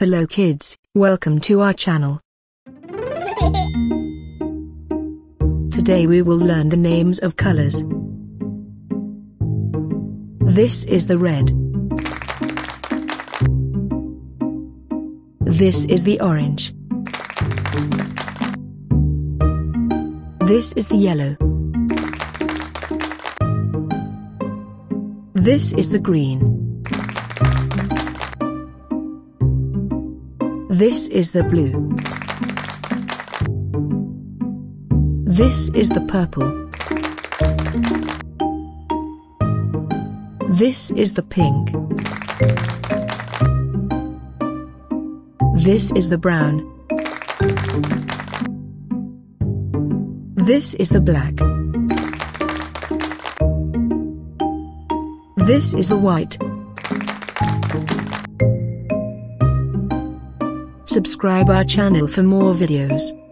Hello kids, welcome to our channel. Today we will learn the names of colors. This is the red. This is the orange. This is the yellow. This is the green. This is the blue. This is the purple. This is the pink. This is the brown. This is the black. This is the white. Subscribe our channel for more videos.